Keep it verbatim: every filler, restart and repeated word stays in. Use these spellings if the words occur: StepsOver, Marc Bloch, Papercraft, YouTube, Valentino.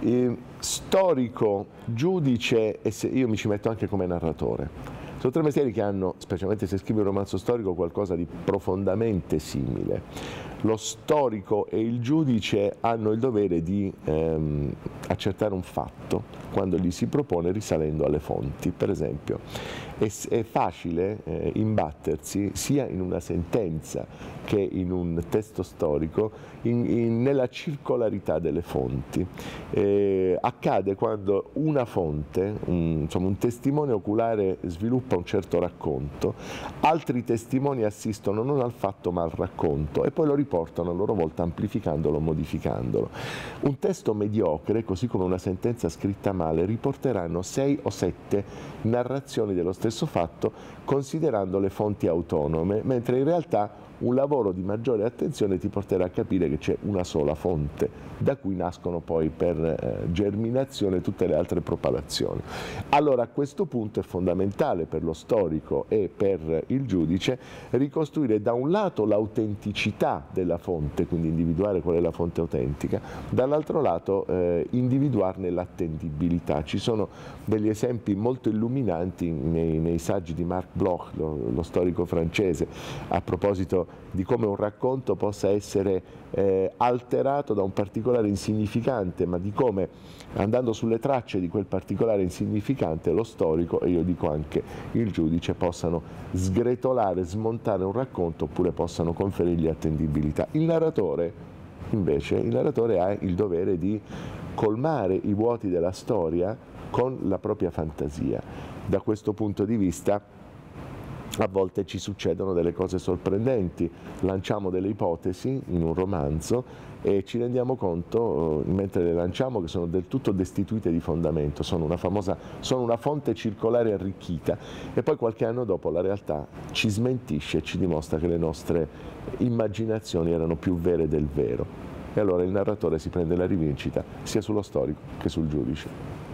eh, storico, giudice, e se, io mi ci metto anche come narratore. Sono tre mestieri che hanno, specialmente se scrivi un romanzo storico, qualcosa di profondamente simile. Lo storico e il giudice hanno il dovere di ehm, accertare un fatto quando gli si propone, risalendo alle fonti. Per esempio, è, è facile eh, imbattersi sia in una sentenza che in un testo storico in, in, nella circolarità delle fonti. Eh, accade quando una fonte, un, insomma, un testimone oculare sviluppa un certo racconto, altri testimoni assistono non al fatto ma al racconto e poi lo riportano a loro volta amplificandolo, modificandolo. Un testo mediocre, così come una sentenza scritta male, riporteranno sei o sette narrazioni dello stesso fatto considerando le fonti autonome, mentre in realtà un lavoro di maggiore attenzione ti porterà a capire che c'è una sola fonte, da cui nascono poi per eh, germinazione tutte le altre propalazioni. Allora a questo punto è fondamentale per lo storico e per il giudice ricostruire da un lato l'autenticità della fonte, quindi individuare qual è la fonte autentica, dall'altro lato eh, individuarne l'attendibilità. Ci sono degli esempi molto illuminanti nei, nei saggi di Marc Bloch, lo, lo storico francese, a proposito di come un racconto possa essere eh, alterato da un particolare insignificante, ma di come, andando sulle tracce di quel particolare insignificante, lo storico e io dico anche il giudice possano sgretolare, smontare un racconto oppure possano conferirgli attendibilità. Il narratore invece, il narratore ha il dovere di colmare i vuoti della storia con la propria fantasia. Da questo punto di vista a volte ci succedono delle cose sorprendenti, lanciamo delle ipotesi in un romanzo e ci rendiamo conto, mentre le lanciamo, che sono del tutto destituite di fondamento, sono una, famosa, sono una fonte circolare arricchita e poi qualche anno dopo la realtà ci smentisce e ci dimostra che le nostre immaginazioni erano più vere del vero. E allora il narratore si prende la rivincita sia sullo storico che sul giudice.